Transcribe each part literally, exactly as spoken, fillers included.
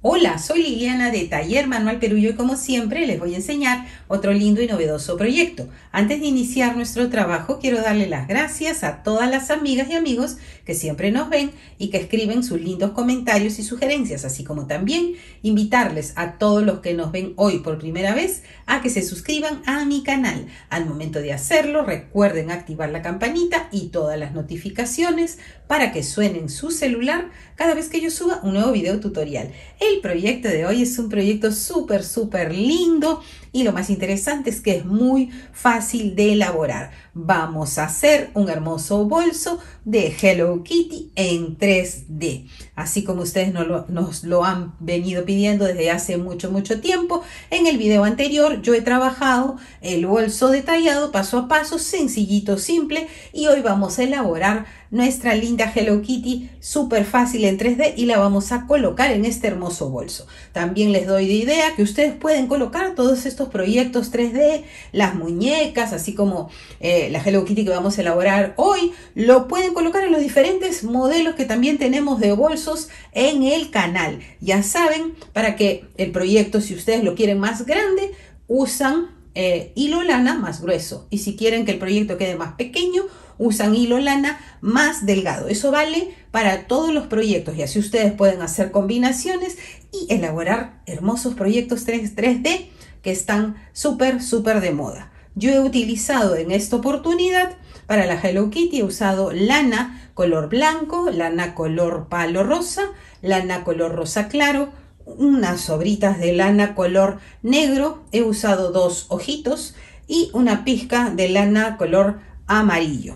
Hola, soy Liliana de Taller Manual Perú y hoy, como siempre, les voy a enseñar otro lindo y novedoso proyecto. Antes de iniciar nuestro trabajo, quiero darle las gracias a todas las amigas y amigos que siempre nos ven y que escriben sus lindos comentarios y sugerencias, así como también invitarles a todos los que nos ven hoy por primera vez a que se suscriban a mi canal. Al momento de hacerlo, recuerden activar la campanita y todas las notificaciones para que suenen su celular cada vez que yo suba un nuevo video tutorial. El proyecto de hoy es un proyecto súper, súper lindo y lo más interesante es que es muy fácil de elaborar. Vamos a hacer un hermoso bolso de Hello Kitty en tres D, así como ustedes nos lo, nos lo han venido pidiendo desde hace mucho, mucho tiempo. En el video anterior yo he trabajado el bolso detallado paso a paso, sencillito, simple, y hoy vamos a elaborar nuestra linda Hello Kitty súper fácil en tres D y la vamos a colocar en este hermoso bolso. También les doy de idea que ustedes pueden colocar todos estos proyectos tres D, las muñecas, así como eh, la Hello Kitty que vamos a elaborar hoy, lo pueden colocar en los diferentes modelos que también tenemos de bolsos en el canal. Ya saben, para que el proyecto, si ustedes lo quieren más grande, usan eh, hilo lana más grueso, y si quieren que el proyecto quede más pequeño, usan hilo lana más delgado. Eso vale para todos los proyectos, y así ustedes pueden hacer combinaciones y elaborar hermosos proyectos tres D que están súper, súper de moda. Yo he utilizado en esta oportunidad para la Hello Kitty, he usado lana color blanco, lana color palo rosa, lana color rosa claro, unas sobritas de lana color negro, he usado dos ojitos y una pizca de lana color amarillo.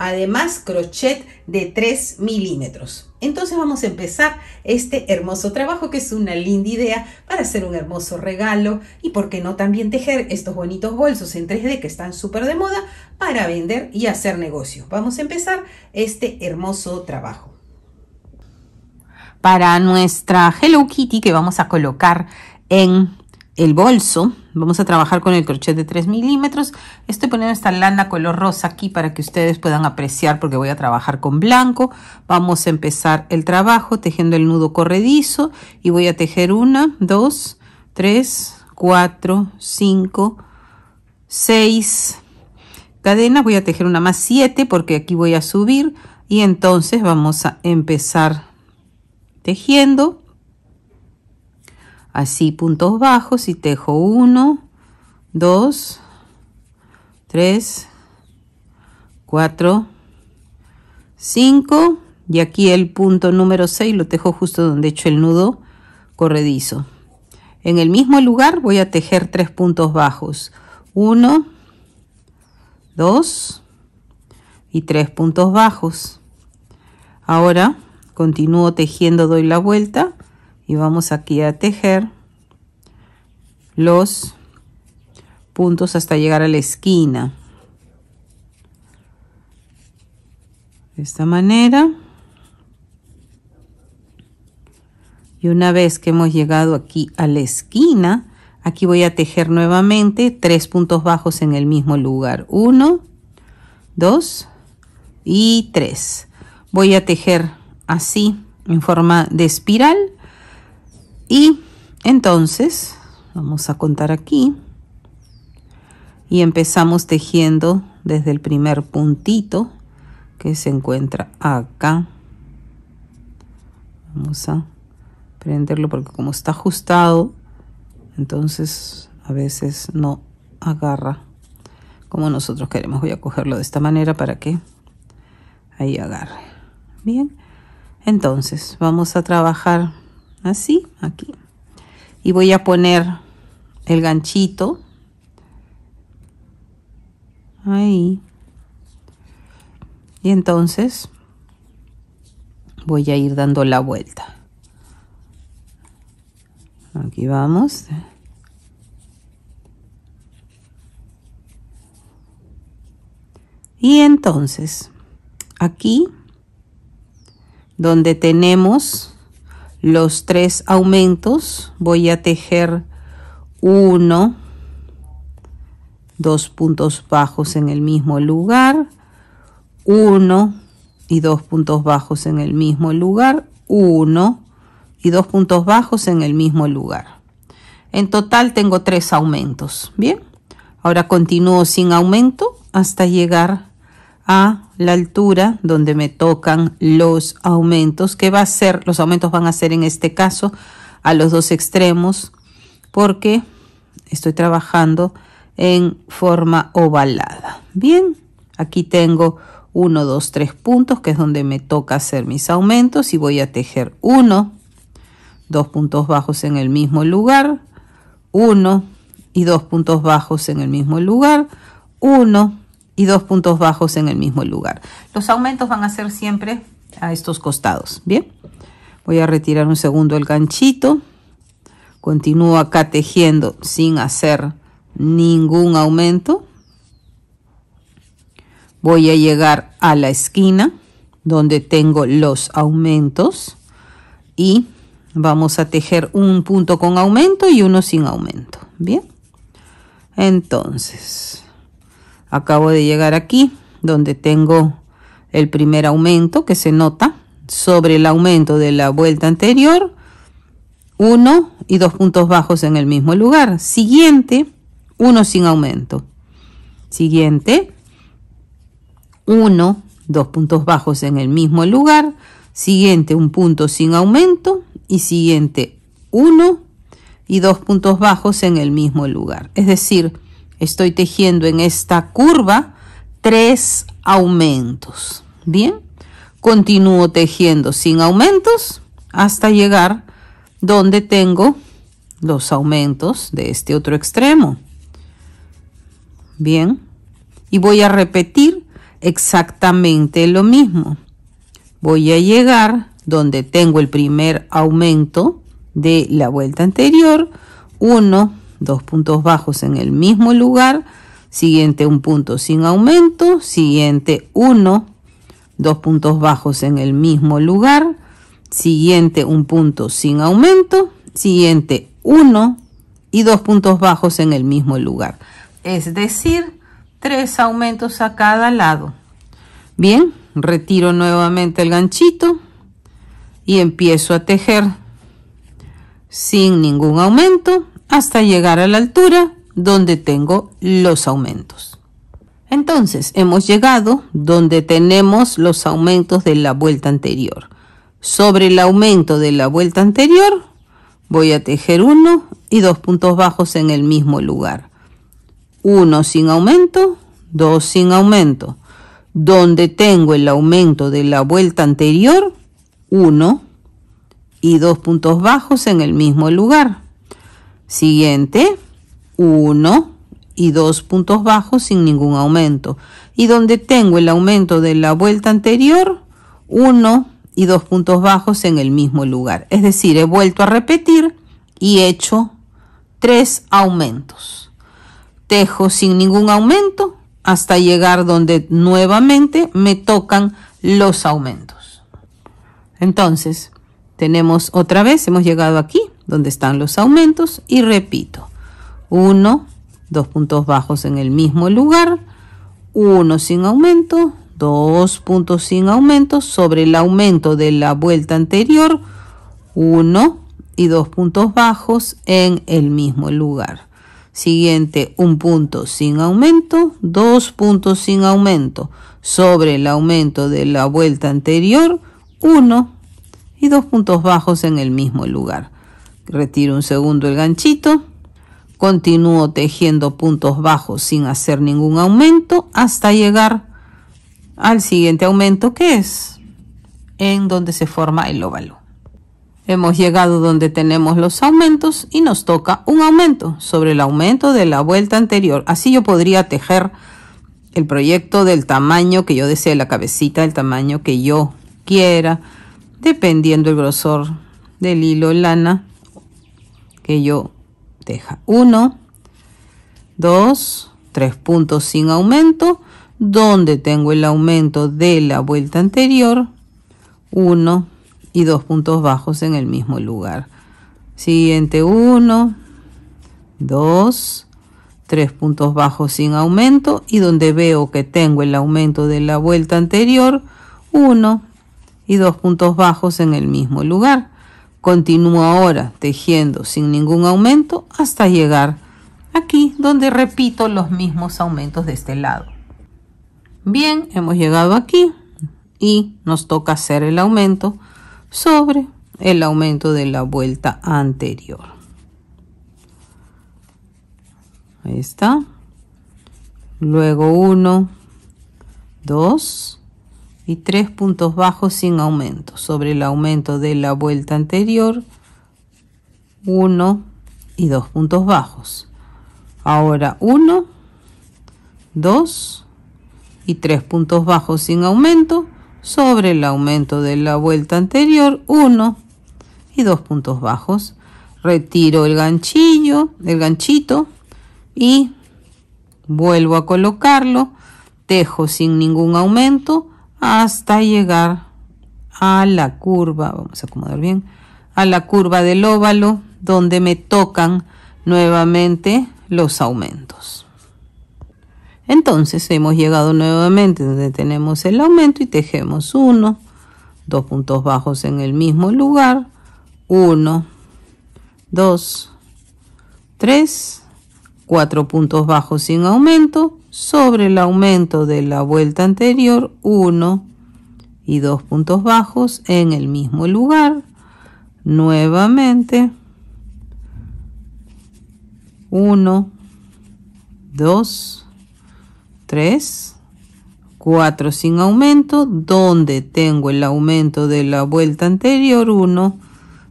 Además, crochet de tres milímetros. Entonces vamos a empezar este hermoso trabajo, que es una linda idea para hacer un hermoso regalo y, por qué no, también tejer estos bonitos bolsos en tres D que están súper de moda para vender y hacer negocio. Vamos a empezar este hermoso trabajo. Para nuestra Hello Kitty que vamos a colocar en el bolso, vamos a trabajar con el crochet de tres milímetros. Estoy poniendo esta lana color rosa aquí para que ustedes puedan apreciar, porque voy a trabajar con blanco. Vamos a empezar el trabajo tejiendo el nudo corredizo y voy a tejer una, dos, tres, cuatro, cinco, seis cadenas. Voy a tejer una más, siete, porque aquí voy a subir, y entonces vamos a empezar tejiendo así, puntos bajos, y tejo uno, dos, tres, cuatro, cinco, y aquí el punto número seis lo tejo justo donde he hecho el nudo corredizo. En el mismo lugar voy a tejer tres puntos bajos, uno, dos y tres puntos bajos. Ahora continúo tejiendo, doy la vuelta y vamos aquí a tejer los puntos hasta llegar a la esquina. De esta manera. Y una vez que hemos llegado aquí a la esquina, aquí voy a tejer nuevamente tres puntos bajos en el mismo lugar. uno, dos y tres. Voy a tejer así en forma de espiral. Y entonces vamos a contar aquí y empezamos tejiendo desde el primer puntito que se encuentra acá. Vamos a prenderlo porque como está ajustado, entonces a veces no agarra como nosotros queremos. Voy a cogerlo de esta manera para que ahí agarre. Bien, entonces vamos a trabajar así aquí y voy a poner el ganchito ahí, y entonces voy a ir dando la vuelta. Aquí vamos, y entonces aquí donde tenemos los tres aumentos voy a tejer uno, dos puntos bajos en el mismo lugar, uno y dos puntos bajos en el mismo lugar, uno y dos puntos bajos en el mismo lugar. En total tengo tres aumentos. Bien, ahora continúo sin aumento hasta llegar a la altura donde me tocan los aumentos, que va a ser, los aumentos van a ser en este caso a los dos extremos, porque estoy trabajando en forma ovalada. Bien, aquí tengo uno, dos, tres puntos, que es donde me toca hacer mis aumentos, y voy a tejer uno, dos puntos bajos en el mismo lugar, uno y dos puntos bajos en el mismo lugar, uno y dos puntos bajos en el mismo lugar. Los aumentos van a ser siempre a estos costados. Bien, voy a retirar un segundo el ganchito, continúo acá tejiendo sin hacer ningún aumento. Voy a llegar a la esquina donde tengo los aumentos y vamos a tejer un punto con aumento y uno sin aumento. Bien, entonces acabo de llegar aquí donde tengo el primer aumento, que se nota sobre el aumento de la vuelta anterior, uno y dos puntos bajos en el mismo lugar. Siguiente, uno sin aumento. Siguiente, uno, dos puntos bajos en el mismo lugar. Siguiente, un punto sin aumento. Y siguiente, uno y dos puntos bajos en el mismo lugar. Es decir, estoy tejiendo en esta curva tres aumentos. Bien, continúo tejiendo sin aumentos hasta llegar donde tengo los aumentos de este otro extremo. Bien, y voy a repetir exactamente lo mismo. Voy a llegar donde tengo el primer aumento de la vuelta anterior, uno, dos puntos bajos en el mismo lugar, siguiente un punto sin aumento, siguiente uno, dos puntos bajos en el mismo lugar, siguiente un punto sin aumento, siguiente uno y dos puntos bajos en el mismo lugar. Es decir, tres aumentos a cada lado. Bien, retiro nuevamente el ganchito y empiezo a tejer sin ningún aumento hasta llegar a la altura donde tengo los aumentos. Entonces, hemos llegado donde tenemos los aumentos de la vuelta anterior. Sobre el aumento de la vuelta anterior voy a tejer uno y dos puntos bajos en el mismo lugar. uno sin aumento, dos sin aumento. Donde tengo el aumento de la vuelta anterior, uno y dos puntos bajos en el mismo lugar. Siguiente, uno y dos puntos bajos sin ningún aumento. Y donde tengo el aumento de la vuelta anterior, uno y dos puntos bajos en el mismo lugar. Es decir, he vuelto a repetir y he hecho tres aumentos. Tejo sin ningún aumento hasta llegar donde nuevamente me tocan los aumentos. Entonces, tenemos otra vez, hemos llegado aquí donde están los aumentos y repito, uno, dos puntos bajos en el mismo lugar, uno sin aumento, dos puntos sin aumento, sobre el aumento de la vuelta anterior, uno y dos puntos bajos en el mismo lugar. Siguiente, un punto sin aumento, dos puntos sin aumento, sobre el aumento de la vuelta anterior, uno y dos puntos bajos en el mismo lugar. Retiro un segundo el ganchito, continúo tejiendo puntos bajos sin hacer ningún aumento hasta llegar al siguiente aumento, que es en donde se forma el óvalo. Hemos llegado donde tenemos los aumentos y nos toca un aumento sobre el aumento de la vuelta anterior. Así yo podría tejer el proyecto del tamaño que yo desee, la cabecita del tamaño que yo quiera, dependiendo el grosor del hilo lana que yo teja. Uno, dos, tres puntos sin aumento, donde tengo el aumento de la vuelta anterior, uno, y dos puntos bajos en el mismo lugar. Siguiente, uno, dos, tres puntos bajos sin aumento, y donde veo que tengo el aumento de la vuelta anterior, uno y dos puntos bajos en el mismo lugar. Continúo ahora tejiendo sin ningún aumento hasta llegar aquí donde repito los mismos aumentos de este lado. Bien, hemos llegado aquí y nos toca hacer el aumento sobre el aumento de la vuelta anterior. Ahí está. Luego uno, dos y tres puntos bajos sin aumento sobre el aumento de la vuelta anterior, uno y dos puntos bajos. Ahora uno, dos y tres puntos bajos sin aumento sobre el aumento de la vuelta anterior, uno y dos puntos bajos. Retiro el ganchillo, el ganchito, y vuelvo a colocarlo. Tejo sin ningún aumento hasta llegar a la curva, vamos a acomodar bien, a la curva del óvalo donde me tocan nuevamente los aumentos. Entonces hemos llegado nuevamente donde tenemos el aumento y tejemos uno, dos puntos bajos en el mismo lugar, uno, dos, tres, cuatro puntos bajos sin aumento sobre el aumento de la vuelta anterior, uno y dos puntos bajos en el mismo lugar, nuevamente uno, dos, tres, cuatro sin aumento donde tengo el aumento de la vuelta anterior, uno,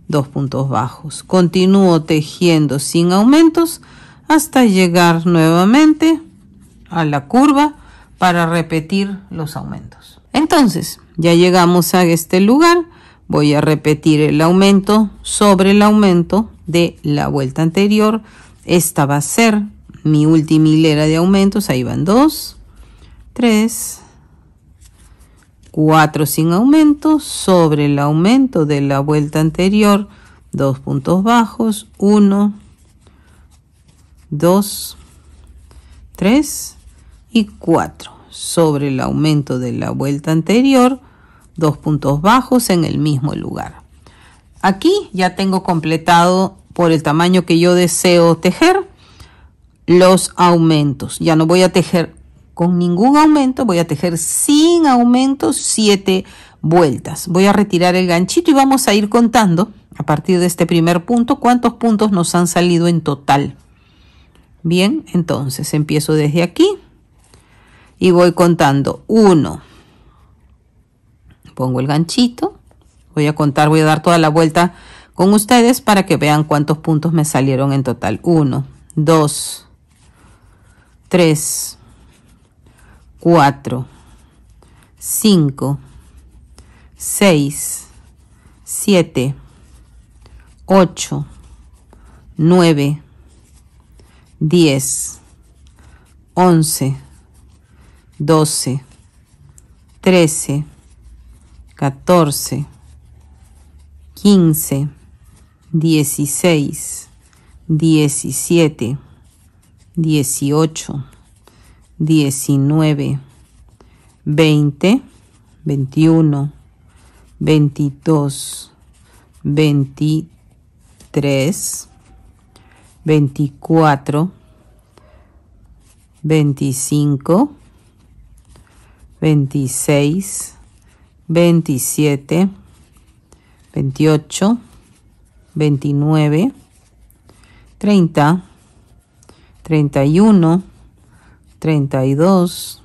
dos puntos bajos. Continúo tejiendo sin aumentos hasta llegar nuevamente a la curva para repetir los aumentos. Entonces ya llegamos a este lugar. Voy a repetir el aumento sobre el aumento de la vuelta anterior. Esta va a ser mi última hilera de aumentos. Ahí van dos, tres, cuatro sin aumento sobre el aumento de la vuelta anterior, dos puntos bajos, uno, dos, tres y cuatro sobre el aumento de la vuelta anterior, dos puntos bajos en el mismo lugar. Aquí ya tengo completado por el tamaño que yo deseo tejer los aumentos. Ya no voy a tejer con ningún aumento, voy a tejer sin aumentos siete vueltas. Voy a retirar el ganchito y vamos a ir contando a partir de este primer punto cuántos puntos nos han salido en total. Bien, entonces empiezo desde aquí y voy contando uno. Pongo el ganchito, voy a contar, voy a dar toda la vuelta con ustedes para que vean cuántos puntos me salieron en total. cuatro, cinco, seis, siete, ocho, nueve, diez, once, doce, trece, catorce, quince, diecisiete, dieciocho, diecisiete, dieciocho, diecisinueve, veinte, veintiuno, veintidós, veintitrés, veinticuatro, veinticinco, veintiséis, veintisiete, veintiocho, veintinueve, treinta, treinta y uno, treinta y dos,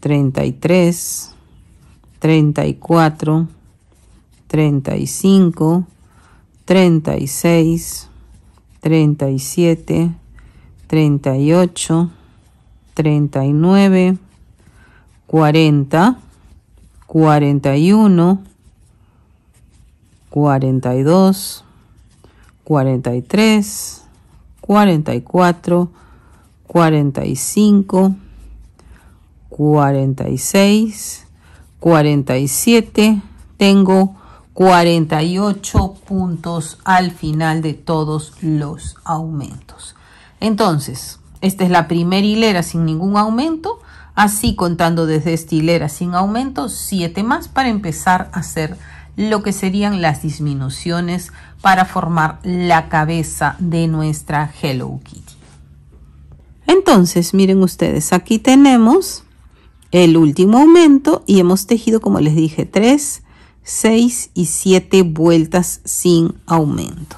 treinta y tres, treinta y cuatro, treinta y cinco, treinta y seis, cuarenta y uno, cuarenta y dos, cuarenta y tres, cuarenta y cuatro, cuarenta y cinco, cuarenta y seis, cuarenta y siete. Tengo cuarenta y ocho puntos al final de todos los aumentos. Entonces esta es la primera hilera sin ningún aumento, así contando desde esta hilera sin aumento siete más para empezar a hacer lo que serían las disminuciones para formar la cabeza de nuestra Hello Kitty. Entonces, miren ustedes, aquí tenemos el último aumento y hemos tejido, como les dije, tres, seis y siete vueltas sin aumento.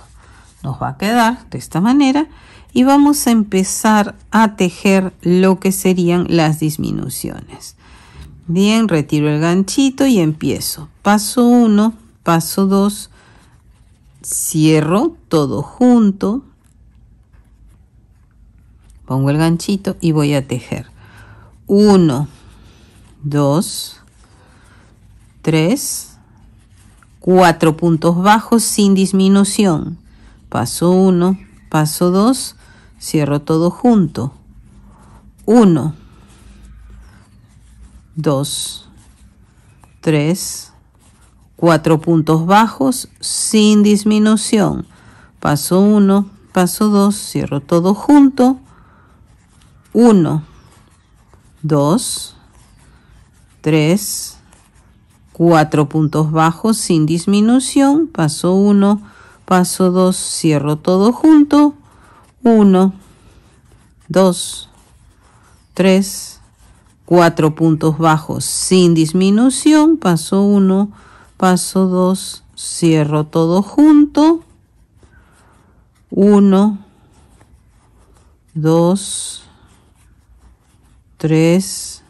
Nos va a quedar de esta manera y vamos a empezar a tejer lo que serían las disminuciones. Bien, retiro el ganchito y empiezo. Paso uno, paso dos, cierro todo junto, pongo el ganchito y voy a tejer uno, dos, tres, cuatro puntos bajos sin disminución. Paso uno, paso dos, cierro todo junto, uno, dos, tres, cuatro puntos bajos sin disminución. Paso uno, paso dos, cierro todo junto, uno, dos, tres, cuatro puntos bajos sin disminución. Paso uno, paso dos, cierro todo junto, uno, dos, tres, cuatro puntos bajos sin disminución. Paso uno, paso dos, cierro todo junto, uno, dos, tres,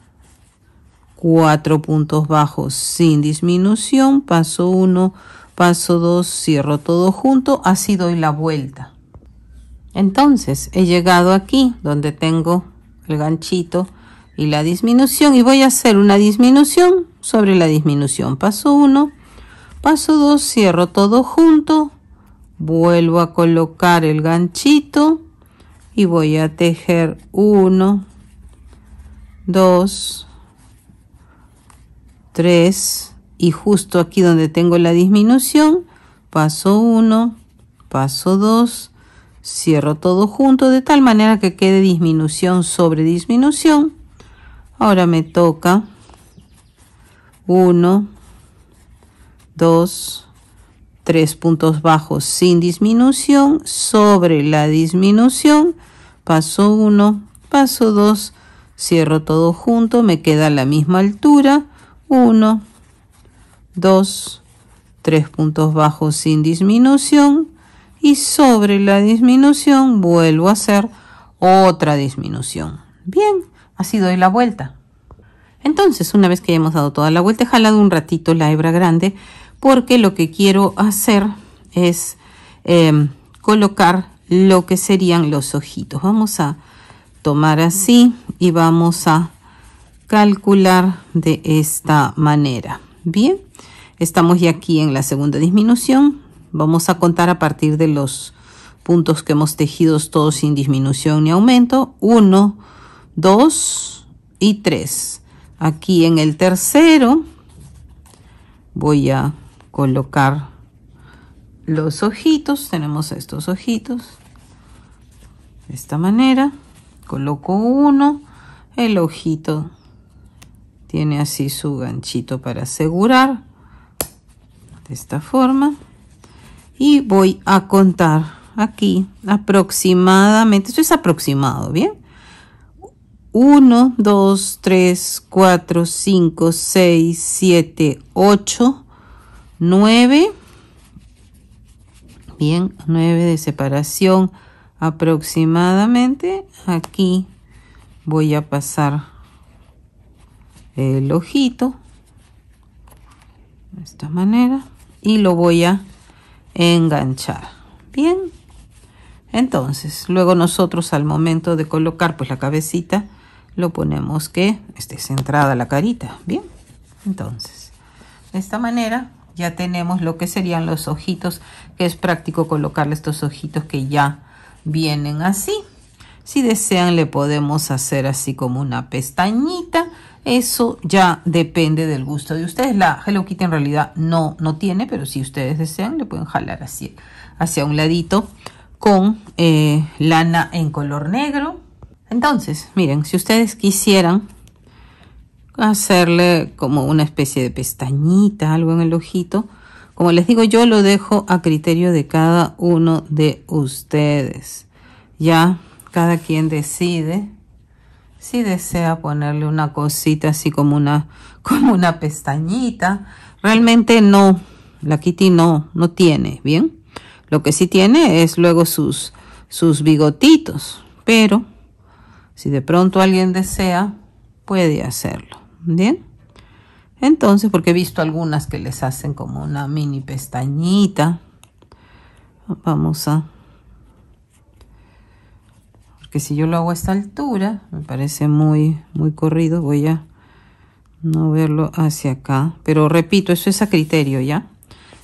cuatro puntos bajos sin disminución. Paso uno, paso dos, cierro todo junto. Así doy la vuelta. Entonces he llegado aquí donde tengo el ganchito y la disminución, y voy a hacer una disminución sobre la disminución. Paso uno, paso dos, cierro todo junto, vuelvo a colocar el ganchito y voy a tejer uno, dos, tres, y justo aquí donde tengo la disminución, paso uno, paso dos, cierro todo junto, de tal manera que quede disminución sobre disminución. Ahora me toca uno, dos, tres puntos bajos sin disminución sobre la disminución. Paso uno, paso dos, cierro todo junto, me queda a la misma altura, uno, dos, tres puntos bajos sin disminución, y sobre la disminución vuelvo a hacer otra disminución. Bien, así doy la vuelta. Entonces, una vez que hayamos dado toda la vuelta, he jalado un ratito la hebra grande, porque lo que quiero hacer es eh, colocar lo que serían los ojitos. Vamos a tomar así y vamos a calcular de esta manera. Bien, estamos ya aquí en la segunda disminución. Vamos a contar a partir de los puntos que hemos tejido, todos sin disminución ni aumento. uno, dos y tres. Aquí en el tercero voy a colocar los ojitos. Tenemos estos ojitos de esta manera. Coloco uno, el ojito tiene así su ganchito para asegurar, de esta forma. Y voy a contar aquí aproximadamente, esto es aproximado, ¿bien? uno, dos, tres, cuatro, cinco, seis, siete, ocho, nueve. Bien, nueve de separación aproximadamente. Aquí voy a pasar el ojito, de esta manera, y lo voy a enganchar. Bien, entonces luego nosotros, al momento de colocar pues la cabecita, lo ponemos que esté centrada la carita. Bien, entonces de esta manera ya tenemos lo que serían los ojitos, que es práctico colocarle estos ojitos que ya vienen así. Si desean, le podemos hacer así como una pestañita. Eso ya depende del gusto de ustedes. La Hello Kitty en realidad no, no tiene, pero si ustedes desean, le pueden jalar así hacia un ladito con eh, lana en color negro. Entonces, miren, si ustedes quisieran hacerle como una especie de pestañita, algo en el ojito, Como les digo, yo lo dejo a criterio de cada uno de ustedes. Ya, cada quien decide si desea ponerle una cosita así como una, como una pestañita. Realmente no, la Kitty no, no tiene, ¿bien? Lo que sí tiene es luego sus, sus bigotitos, pero si de pronto alguien desea, puede hacerlo, ¿bien? Entonces, porque he visto algunas que les hacen como una mini pestañita. Vamos a... Porque si yo lo hago a esta altura, me parece muy, muy corrido. Voy a moverlo hacia acá. Pero repito, eso es a criterio, ¿ya?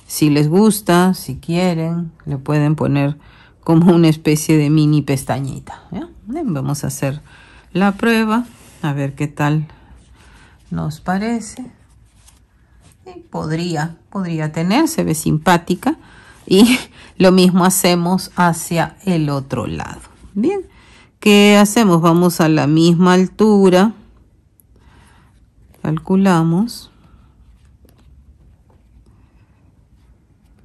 Si les gusta, si quieren, le pueden poner como una especie de mini pestañita, ¿ya? Vamos a hacer la prueba, a ver qué tal nos parece. Y podría, podría tener, se ve simpática. Y lo mismo hacemos hacia el otro lado. Bien, ¿qué hacemos? Vamos a la misma altura. Calculamos.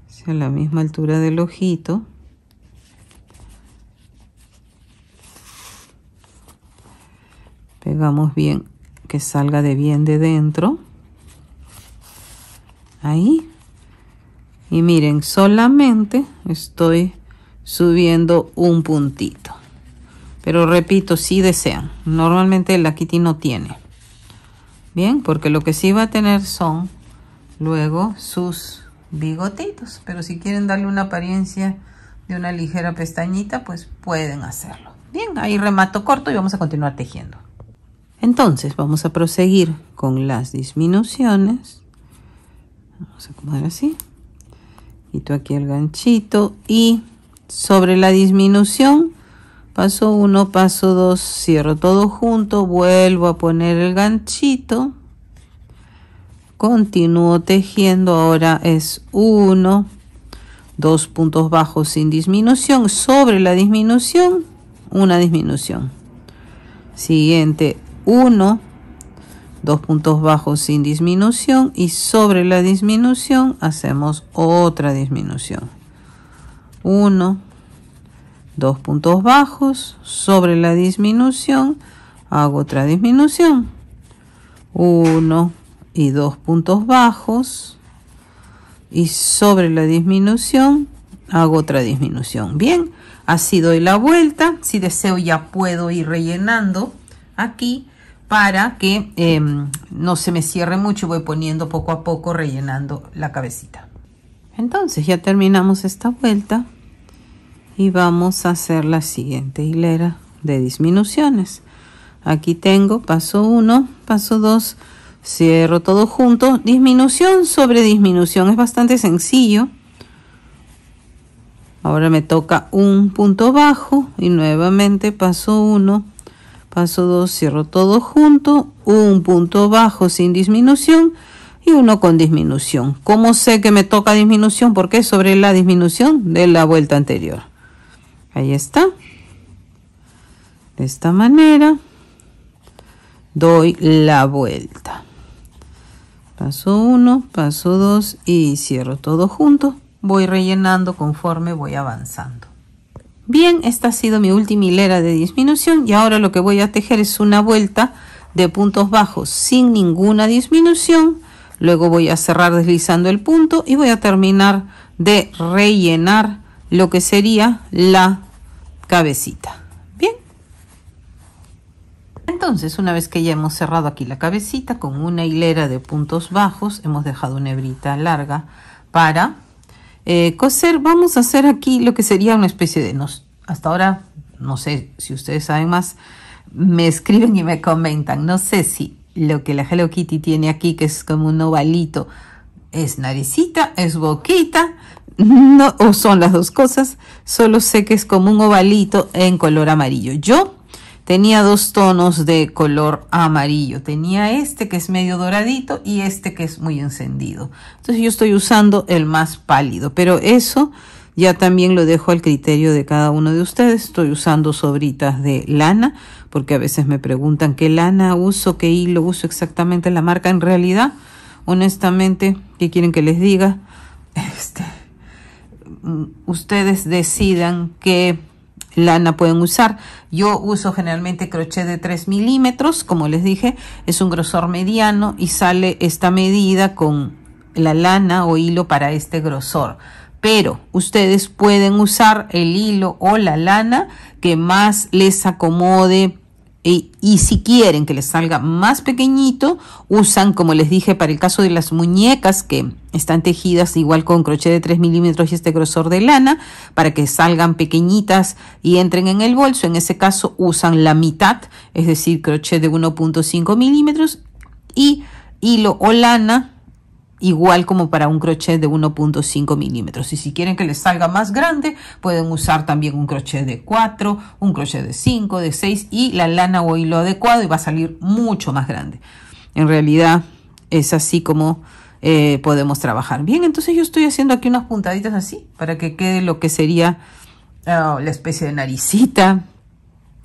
Hacia la misma altura del ojito. Pegamos bien, que salga de bien de dentro. Ahí. Y miren, solamente estoy subiendo un puntito. Pero repito, si desean. Normalmente la Kitty no tiene. Bien, porque lo que sí va a tener son luego sus bigotitos. Pero si quieren darle una apariencia de una ligera pestañita, pues pueden hacerlo. Bien, ahí remato corto y vamos a continuar tejiendo. Entonces vamos a proseguir con las disminuciones. Vamos a acomodar así. Quito aquí el ganchito y sobre la disminución paso uno, paso dos, cierro todo junto, vuelvo a poner el ganchito. Continúo tejiendo, ahora es uno, dos puntos bajos sin disminución, sobre la disminución, una disminución. Siguiente uno, dos puntos bajos sin disminución y sobre la disminución hacemos otra disminución. uno, dos puntos bajos, sobre la disminución hago otra disminución. uno y dos puntos bajos y sobre la disminución hago otra disminución. Bien, así doy la vuelta. Si deseo ya puedo ir rellenando aquí para que eh, no se me cierre mucho. Voy poniendo poco a poco, rellenando la cabecita. Entonces ya terminamos esta vuelta y vamos a hacer la siguiente hilera de disminuciones. Aquí tengo paso uno, paso dos, cierro todo junto, disminución sobre disminución. Es bastante sencillo. Ahora me toca un punto bajo y nuevamente paso uno, paso dos, cierro todo junto, un punto bajo sin disminución y uno con disminución. ¿Cómo sé que me toca disminución? Porque es sobre la disminución de la vuelta anterior. Ahí está. De esta manera doy la vuelta. Paso uno, paso dos y cierro todo junto. Voy rellenando conforme voy avanzando. Bien, esta ha sido mi última hilera de disminución y ahora lo que voy a tejer es una vuelta de puntos bajos sin ninguna disminución. Luego voy a cerrar deslizando el punto y voy a terminar de rellenar lo que sería la cabecita. Bien. Entonces, una vez que ya hemos cerrado aquí la cabecita con una hilera de puntos bajos, hemos dejado una hebrita larga para... Eh, coser. Vamos a hacer aquí lo que sería una especie de nos, hasta ahora no sé si ustedes saben más, me escriben y me comentan, no sé si lo que la Hello Kitty tiene aquí, que es como un ovalito, es naricita, es boquita, no, o son las dos cosas. Solo sé que es como un ovalito en color amarillo. Yo tenía dos tonos de color amarillo. Tenía este que es medio doradito y este que es muy encendido. Entonces yo estoy usando el más pálido. Pero eso ya también lo dejo al criterio de cada uno de ustedes. Estoy usando sobritas de lana, porque a veces me preguntan qué lana uso, qué hilo uso exactamente la marca. En realidad, honestamente, ¿qué quieren que les diga? este, ustedes decidan qué lana pueden usar. Yo uso generalmente crochet de tres milímetros, como les dije, es un grosor mediano y sale esta medida con la lana o hilo para este grosor. Pero ustedes pueden usar el hilo o la lana que más les acomode, y, y si quieren que les salga más pequeñito, usan, como les dije, para el caso de las muñecas que están tejidas igual con crochet de tres milímetros y este grosor de lana, para que salgan pequeñitas y entren en el bolso. En ese caso usan la mitad, es decir, crochet de uno punto cinco milímetros y hilo o lana igual como para un crochet de uno punto cinco milímetros. Y si quieren que les salga más grande, pueden usar también un crochet de cuatro, un crochet de cinco, de seis y la lana o hilo adecuado, y va a salir mucho más grande. En realidad es así como eh, podemos trabajar. Bien, entonces yo estoy haciendo aquí unas puntaditas así para que quede lo que sería oh, la especie de naricita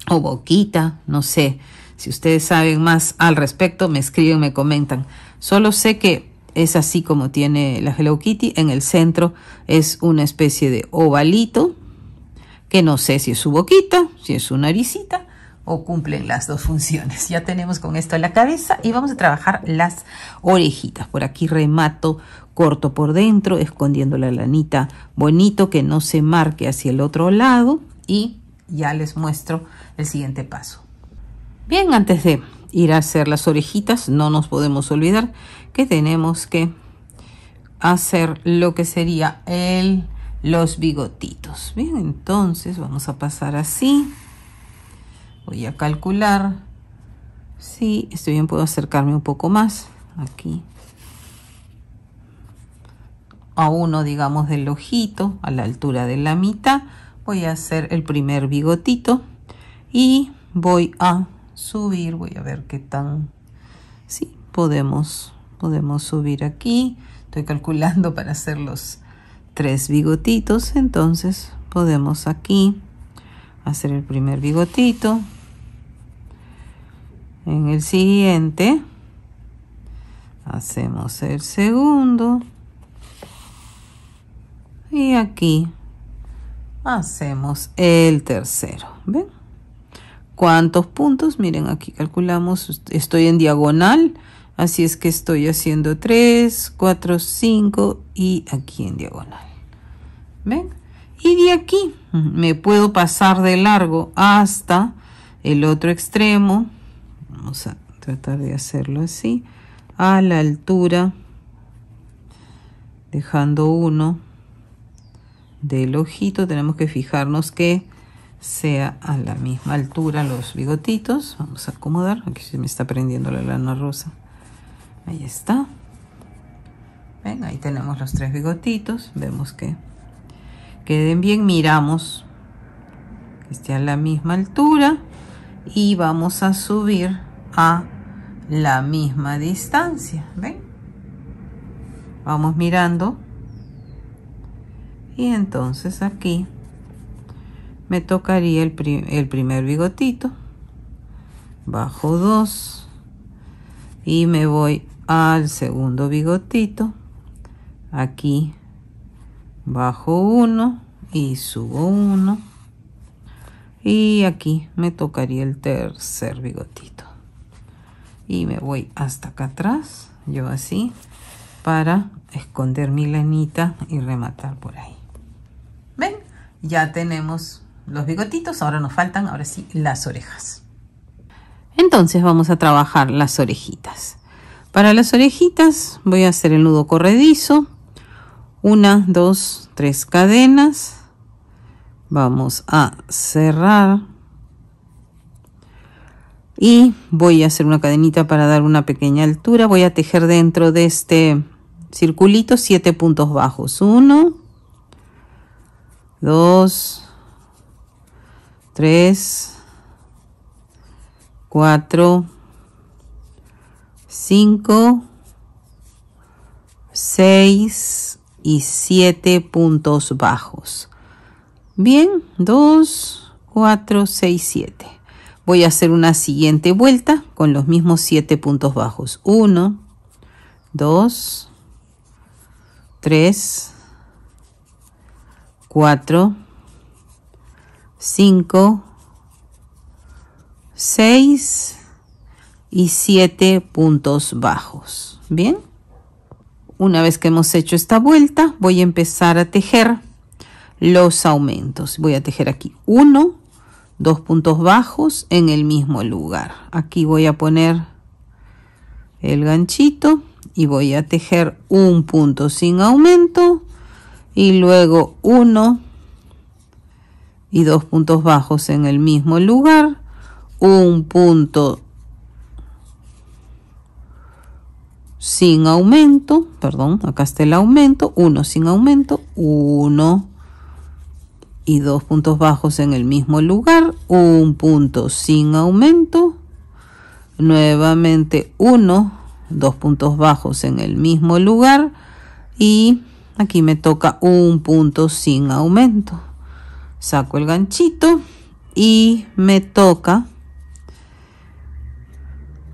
o boquita, no sé. Si ustedes saben más al respecto, me escriben, me comentan. Solo sé que es así como tiene la Hello Kitty. En el centro es una especie de ovalito, que no sé si es su boquita, si es su naricita, o cumplen las dos funciones. Ya tenemos con esto la cabeza y vamos a trabajar las orejitas. Por aquí remato corto por dentro, escondiendo la lanita bonito, que no se marque hacia el otro lado. Y ya les muestro el siguiente paso. Bien, antes de ir a hacer las orejitas, no nos podemos olvidar que tenemos que hacer lo que sería el, los bigotitos. Bien, entonces vamos a pasar así. Voy a calcular. Sí, estoy bien, puedo acercarme un poco más aquí a uno, digamos, del ojito, a la altura de la mitad. Voy a hacer el primer bigotito y voy a subir, voy a ver qué tan, sí, podemos, podemos subir aquí. Estoy calculando para hacer los tres bigotitos, entonces podemos aquí hacer el primer bigotito, en el siguiente hacemos el segundo y aquí hacemos el tercero. ¿Ven? ¿Cuántos puntos? Miren, aquí calculamos, estoy en diagonal, así es que estoy haciendo tres, cuatro, cinco y aquí en diagonal. ¿Ven? Y de aquí me puedo pasar de largo hasta el otro extremo. Vamos a tratar de hacerlo así, a la altura, dejando uno del ojito. Tenemos que fijarnos que sea a la misma altura los bigotitos. Vamos a acomodar. Aquí se me está prendiendo la lana rosa. Ahí está. Ven, ahí tenemos los tres bigotitos. Vemos que queden bien. Miramos que esté a la misma altura y vamos a subir a la misma distancia. Ven, vamos mirando y entonces aquí me tocaría el, prim- el primer bigotito, bajo dos y me voy al segundo bigotito, aquí bajo uno y subo uno y aquí me tocaría el tercer bigotito y me voy hasta acá atrás, yo así, para esconder mi lanita y rematar por ahí. ¿Ven? Ya tenemos los bigotitos, ahora nos faltan, ahora sí, las orejas. Entonces vamos a trabajar las orejitas. Para las orejitas voy a hacer el nudo corredizo. Una, dos, tres cadenas. Vamos a cerrar. Y voy a hacer una cadenita para dar una pequeña altura. Voy a tejer dentro de este circulito siete puntos bajos. Uno, dos, tres, cuatro, cinco, seis y siete puntos bajos. Bien, dos, cuatro, seis, siete. Voy a hacer una siguiente vuelta con los mismos siete puntos bajos. Uno, dos, tres, cuatro, cinco, seis y siete puntos bajos. Bien, una vez que hemos hecho esta vuelta, voy a empezar a tejer los aumentos. Voy a tejer aquí uno, dos puntos bajos en el mismo lugar. Aquí voy a poner el ganchito y voy a tejer un punto sin aumento y luego uno y dos puntos bajos en el mismo lugar, un punto sin aumento, perdón, acá está el aumento, uno sin aumento, uno y dos puntos bajos en el mismo lugar, un punto sin aumento, nuevamente uno, dos puntos bajos en el mismo lugar y aquí me toca un punto sin aumento. Saco el ganchito y me toca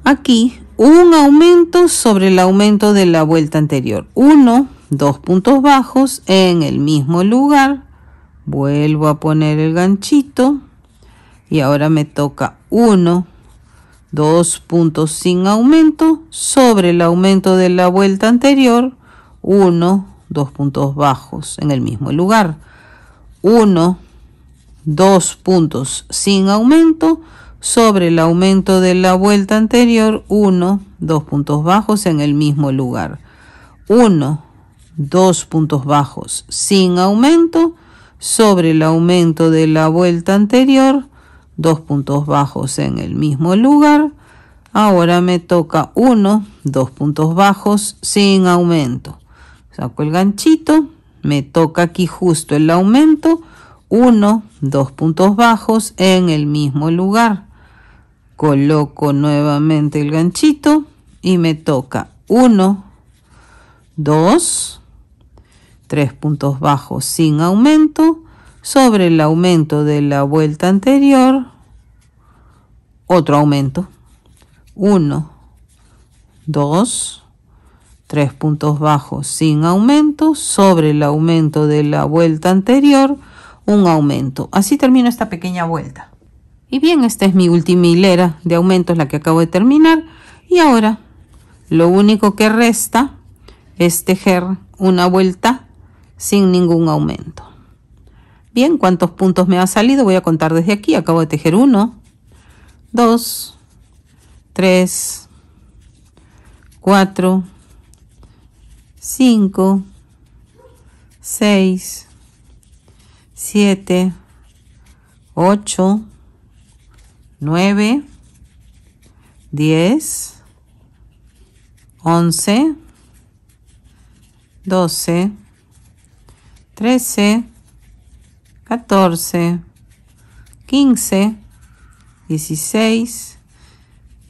aquí un aumento sobre el aumento de la vuelta anterior, uno, dos puntos bajos en el mismo lugar, vuelvo a poner el ganchito y ahora me toca uno, dos puntos sin aumento sobre el aumento de la vuelta anterior, uno, dos puntos bajos en el mismo lugar, uno, dos puntos sin aumento sobre el aumento de la vuelta anterior, uno, dos puntos bajos en el mismo lugar, uno, dos puntos bajos sin aumento sobre el aumento de la vuelta anterior, dos puntos bajos en el mismo lugar. Ahora me toca uno, dos puntos bajos sin aumento. Saco el ganchito, me toca aquí justo el aumento, uno, dos puntos bajos en el mismo lugar. Coloco nuevamente el ganchito y me toca uno, dos, tres puntos bajos sin aumento sobre el aumento de la vuelta anterior, otro aumento, uno, dos, tres puntos bajos sin aumento sobre el aumento de la vuelta anterior, un aumento. Así termino esta pequeña vuelta. Y bien, esta es mi última hilera de aumentos, la que acabo de terminar, y ahora lo único que resta es tejer una vuelta sin ningún aumento. Bien, ¿cuántos puntos me ha salido? Voy a contar desde aquí. Acabo de tejer uno, dos, tres, cuatro, cinco, seis, siete, ocho, nueve, diez, once, doce, trece, catorce, quince, dieciséis,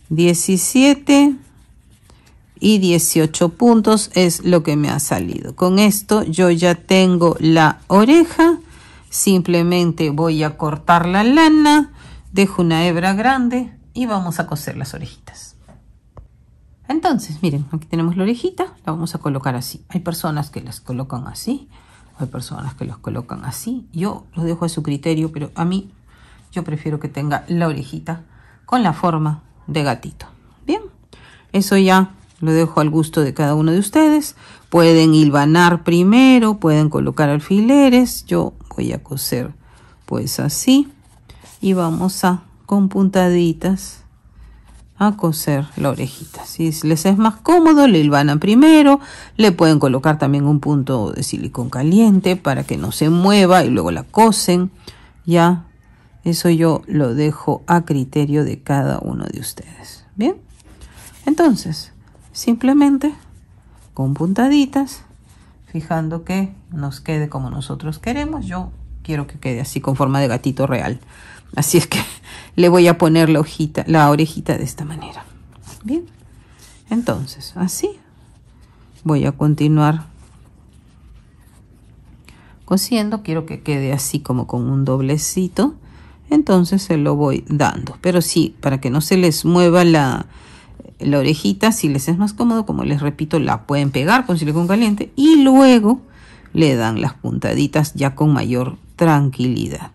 diecisiete y dieciocho puntos es lo que me ha salido. Con esto yo ya tengo la oreja, simplemente voy a cortar la lana, dejo una hebra grande y vamos a coser las orejitas. Entonces, miren, aquí tenemos la orejita, la vamos a colocar así. Hay personas que las colocan así. Hay personas que los colocan así. Yo los dejo a su criterio, pero a mí yo prefiero que tenga la orejita con la forma de gatito. Bien, eso ya lo dejo al gusto de cada uno de ustedes. Pueden hilvanar primero, pueden colocar alfileres. Yo voy a coser pues así y vamos a con puntaditas a coser la orejita. Si les es más cómodo, le hilvanan primero, le pueden colocar también un punto de silicón caliente para que no se mueva y luego la cosen. Ya, eso yo lo dejo a criterio de cada uno de ustedes. Bien, entonces simplemente con puntaditas, fijando que nos quede como nosotros queremos. Yo quiero que quede así con forma de gatito real. Así es que le voy a poner la hojita, la orejita de esta manera. Bien, entonces así voy a continuar cosiendo. Quiero que quede así como con un doblecito. Entonces se lo voy dando. Pero sí, para que no se les mueva la, la orejita, si les es más cómodo, como les repito, la pueden pegar con silicón caliente. Y luego le dan las puntaditas ya con mayor tranquilidad.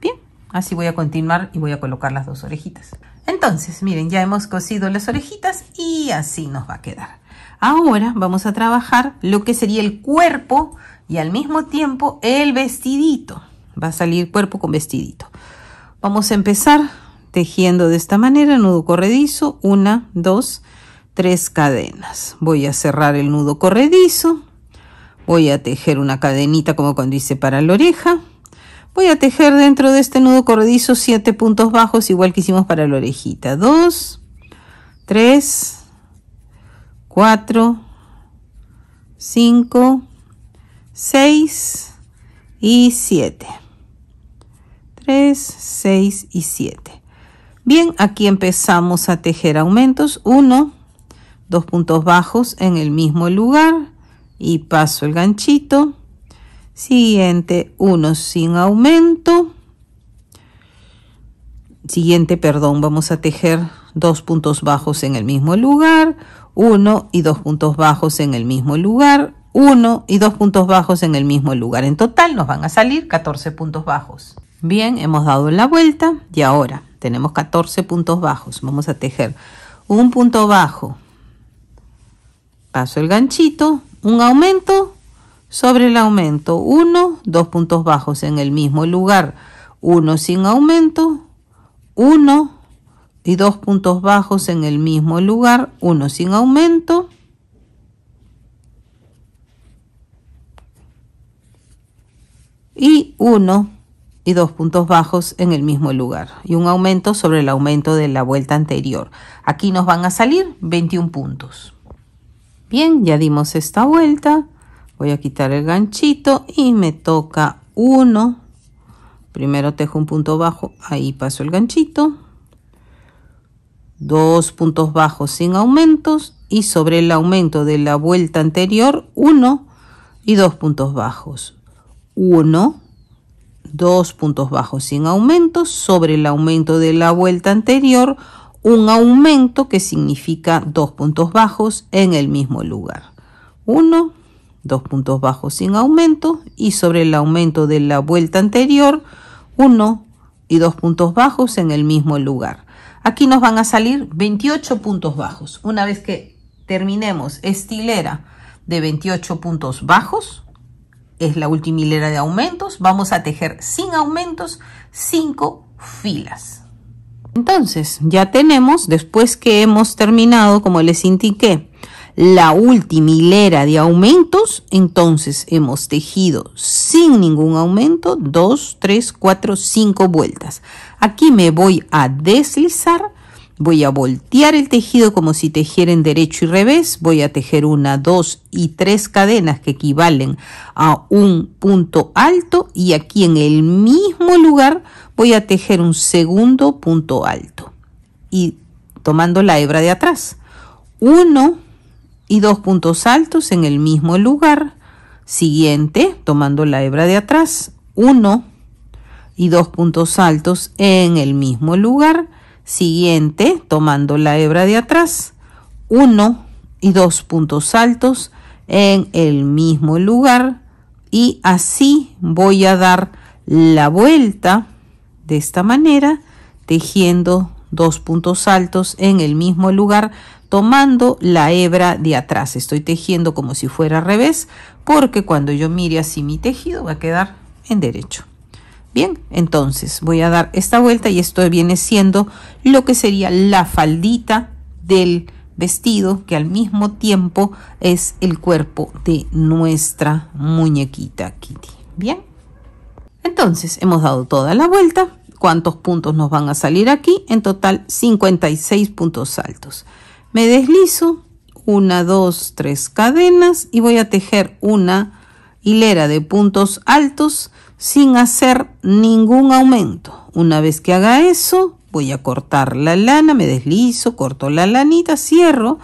Bien, así voy a continuar y voy a colocar las dos orejitas. Entonces, miren, ya hemos cosido las orejitas y así nos va a quedar. Ahora vamos a trabajar lo que sería el cuerpo y al mismo tiempo el vestidito. Va a salir cuerpo con vestidito. Vamos a empezar tejiendo de esta manera, nudo corredizo, una, dos, tres cadenas. Voy a cerrar el nudo corredizo, voy a tejer una cadenita como cuando hice para la oreja. Voy a tejer dentro de este nudo corredizo siete puntos bajos, igual que hicimos para la orejita. dos, tres, cuatro, cinco, seis y siete. tres, seis y siete. Bien, aquí empezamos a tejer aumentos. uno, dos puntos bajos en el mismo lugar y paso el ganchito. Siguiente, uno sin aumento. Siguiente, perdón, vamos a tejer dos puntos bajos en el mismo lugar, uno y dos puntos bajos en el mismo lugar, uno y dos puntos bajos en el mismo lugar. En total nos van a salir catorce puntos bajos. Bien, hemos dado la vuelta y ahora tenemos catorce puntos bajos. Vamos a tejer un punto bajo, paso el ganchito, un aumento. Sobre el aumento, uno, dos puntos bajos en el mismo lugar, uno sin aumento, uno y dos puntos bajos en el mismo lugar, uno sin aumento, y uno y dos puntos bajos en el mismo lugar, y un aumento sobre el aumento de la vuelta anterior. Aquí nos van a salir veintiún puntos. Bien, ya dimos esta vuelta. Voy a quitar el ganchito y me toca uno. Primero tejo un punto bajo, ahí paso el ganchito. Dos puntos bajos sin aumentos y sobre el aumento de la vuelta anterior, uno y dos puntos bajos. uno, dos puntos bajos sin aumentos, sobre el aumento de la vuelta anterior, un aumento que significa dos puntos bajos en el mismo lugar. uno, dos puntos bajos sin aumento y sobre el aumento de la vuelta anterior, uno y dos puntos bajos en el mismo lugar. Aquí nos van a salir veintiocho puntos bajos. Una vez que terminemos esta hilera de veintiocho puntos bajos, es la última hilera de aumentos, vamos a tejer sin aumentos cinco filas. Entonces ya tenemos, después que hemos terminado, como les indiqué, la última hilera de aumentos, entonces hemos tejido sin ningún aumento dos, tres, cuatro, cinco vueltas. Aquí me voy a deslizar, voy a voltear el tejido como si tejiera en derecho y revés. Voy a tejer una, dos y tres cadenas que equivalen a un punto alto y aquí en el mismo lugar voy a tejer un segundo punto alto y tomando la hebra de atrás. uno y dos puntos altos en el mismo lugar. Siguiente, tomando la hebra de atrás, uno y dos puntos altos en el mismo lugar. Siguiente, tomando la hebra de atrás, uno y dos puntos altos en el mismo lugar. Y así voy a dar la vuelta de esta manera, tejiendo dos puntos altos en el mismo lugar, tomando la hebra de atrás. Estoy tejiendo como si fuera al revés, porque cuando yo mire así mi tejido va a quedar en derecho. Bien, entonces voy a dar esta vuelta y esto viene siendo lo que sería la faldita del vestido, que al mismo tiempo es el cuerpo de nuestra muñequita Kitty. Bien, entonces hemos dado toda la vuelta. ¿Cuántos puntos nos van a salir aquí? En total cincuenta y seis puntos altos. Me deslizo, una, dos, tres cadenas y voy a tejer una hilera de puntos altos sin hacer ningún aumento. Una vez que haga eso, voy a cortar la lana, me deslizo, corto la lanita, cierro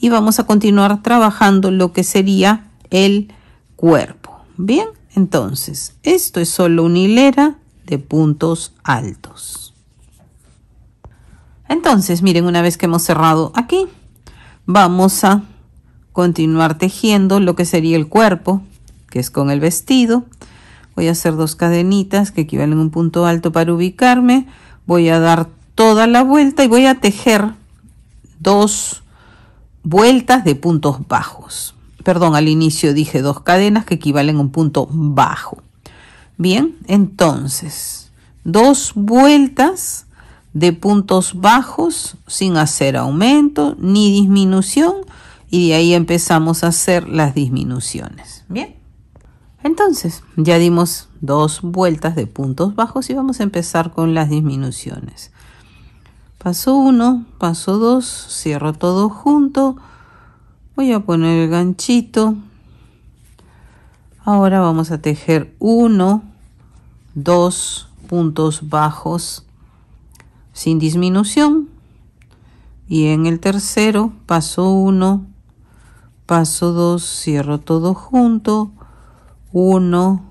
y vamos a continuar trabajando lo que sería el cuerpo. Bien, entonces esto es solo una hilera de puntos altos. Entonces, miren, una vez que hemos cerrado aquí, vamos a continuar tejiendo lo que sería el cuerpo que es con el vestido. Voy a hacer dos cadenitas que equivalen a un punto alto para ubicarme. Voy a dar toda la vuelta y voy a tejer dos vueltas de puntos bajos. Perdón, al inicio dije dos cadenas que equivalen a un punto bajo. Bien, entonces, dos vueltas de puntos bajos sin hacer aumento ni disminución. Y de ahí empezamos a hacer las disminuciones. Bien. Entonces, ya dimos dos vueltas de puntos bajos y vamos a empezar con las disminuciones. Paso uno, paso dos, cierro todo junto. Voy a poner el ganchito. Ahora vamos a tejer uno, dos puntos bajos sin disminución. Y en el tercero, paso uno, paso dos, cierro todo junto. uno,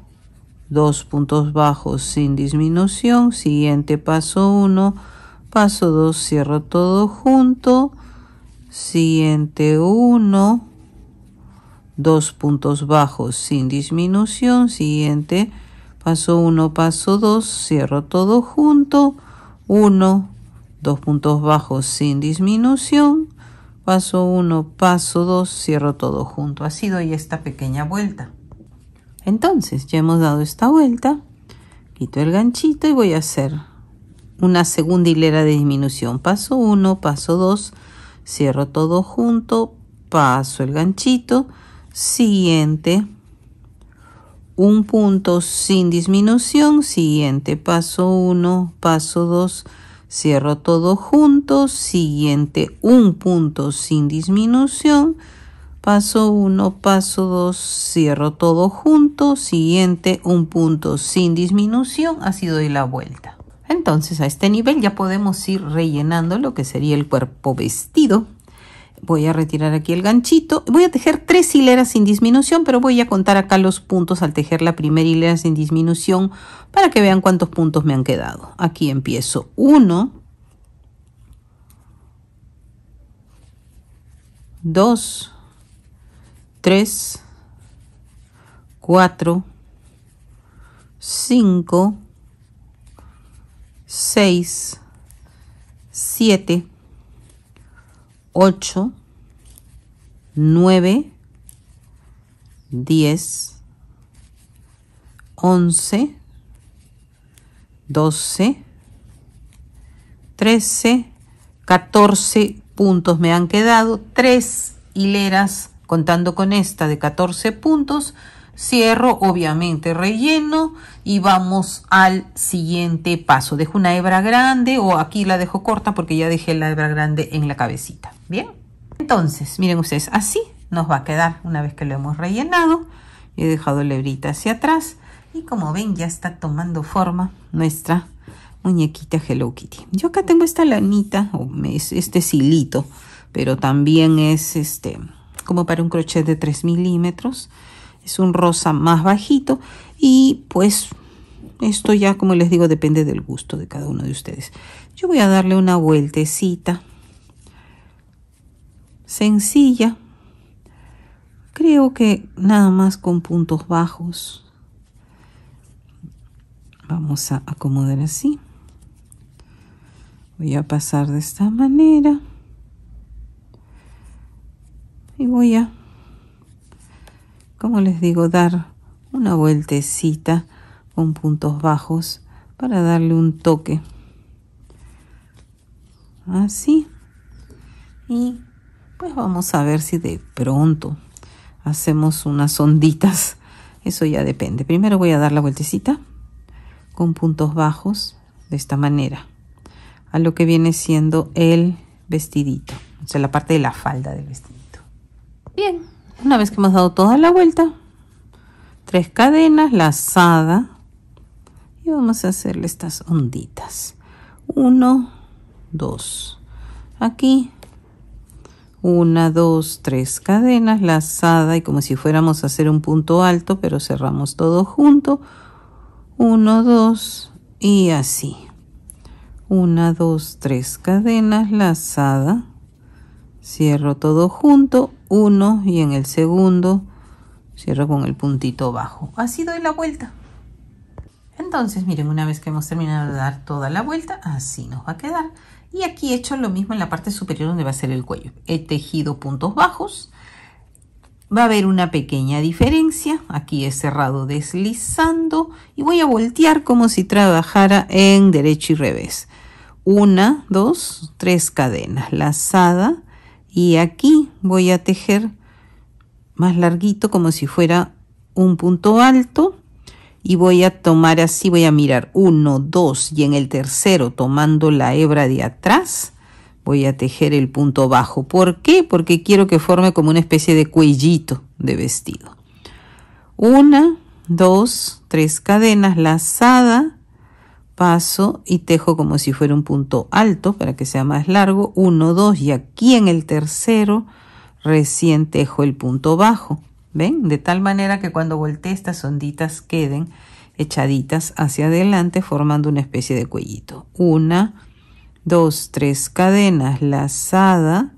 dos puntos bajos sin disminución, siguiente paso uno, paso dos, cierro todo junto, siguiente uno, dos puntos bajos sin disminución, siguiente paso uno, paso dos, cierro todo junto, uno, dos puntos bajos sin disminución, paso uno, paso dos, cierro todo junto. Así doy esta pequeña vuelta. Entonces ya hemos dado esta vuelta, quito el ganchito y voy a hacer una segunda hilera de disminución. Paso uno, paso dos, cierro todo junto, paso el ganchito, siguiente, un punto sin disminución, siguiente, paso uno, paso dos, cierro todo junto, siguiente, un punto sin disminución, paso uno, paso dos, cierro todo junto, siguiente, un punto sin disminución, así doy la vuelta. Entonces a este nivel ya podemos ir rellenando lo que sería el cuerpo vestido. Voy a retirar aquí el ganchito, voy a tejer tres hileras sin disminución, pero voy a contar acá los puntos al tejer la primera hilera sin disminución para que vean cuántos puntos me han quedado. Aquí empiezo uno, dos, tres, cuatro, cinco, seis, siete, ocho, nueve, diez, once, doce, trece, catorce puntos me han quedado, tres hileras. Contando con esta de catorce puntos, cierro, obviamente relleno y vamos al siguiente paso. Dejo una hebra grande o aquí la dejo corta porque ya dejé la hebra grande en la cabecita. Bien, entonces miren ustedes, así nos va a quedar una vez que lo hemos rellenado. He dejado la hebrita hacia atrás y como ven ya está tomando forma nuestra muñequita Hello Kitty. Yo acá tengo esta lanita, o este hilito, pero también es este... como para un crochet de tres milímetros, es un rosa más bajito y pues esto ya, como les digo, depende del gusto de cada uno de ustedes. Yo voy a darle una vueltecita sencilla, creo que nada más con puntos bajos. Vamos a acomodar así, voy a pasar de esta manera. Y voy a, como les digo, dar una vueltecita con puntos bajos para darle un toque. Así. Y pues vamos a ver si de pronto hacemos unas onditas. Eso ya depende. Primero voy a dar la vueltecita con puntos bajos de esta manera. A lo que viene siendo el vestidito. O sea, la parte de la falda del vestido. Bien, una vez que hemos dado toda la vuelta, tres cadenas, lazada, y vamos a hacerle estas onditas. Uno, dos, aquí, una, dos, tres cadenas, lazada, y como si fuéramos a hacer un punto alto, pero cerramos todo junto. Uno, dos, y así. Una, dos, tres cadenas, lazada, cierro todo junto. uno y en el segundo Cierro con el puntito bajo. Así doy la vuelta. Entonces, miren, una vez que hemos terminado de dar toda la vuelta, así nos va a quedar. Y aquí he hecho lo mismo en la parte superior donde va a ser el cuello. He tejido puntos bajos. Va a haber una pequeña diferencia. Aquí he cerrado deslizando y voy a voltear como si trabajara en derecho y revés. Una, dos, tres cadenas lazada, y aquí voy a tejer más larguito como si fuera un punto alto, y voy a tomar así, voy a mirar uno, dos, y en el tercero tomando la hebra de atrás voy a tejer el punto bajo. ¿Por qué? Porque quiero que forme como una especie de cuellito de vestido. Una, dos, tres cadenas lazada, paso y tejo como si fuera un punto alto para que sea más largo. Uno, dos, y aquí en el tercero recién tejo el punto bajo. ¿Ven? De tal manera que cuando voltee estas onditas queden echaditas hacia adelante formando una especie de cuellito. Una, dos, tres cadenas lazada.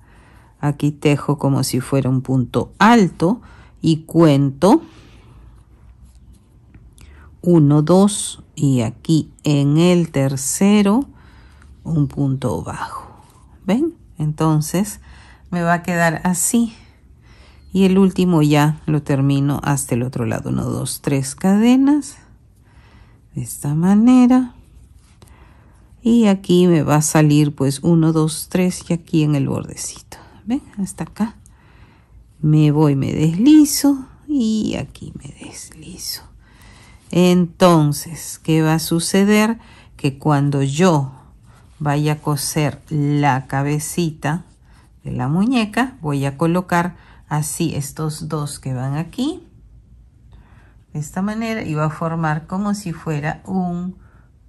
Aquí tejo como si fuera un punto alto y cuento uno, dos, y aquí en el tercero un punto bajo. ¿Ven? Entonces me va a quedar así. Y el último ya lo termino hasta el otro lado. uno, dos, tres cadenas. De esta manera. Y aquí me va a salir pues uno, dos, tres, y aquí en el bordecito. ¿Ven? Hasta acá. Me voy, me deslizo y aquí me deslizo. Entonces, ¿qué va a suceder? Que cuando yo vaya a coser la cabecita de la muñeca, voy a colocar así estos dos que van aquí. De esta manera, y va a formar como si fuera un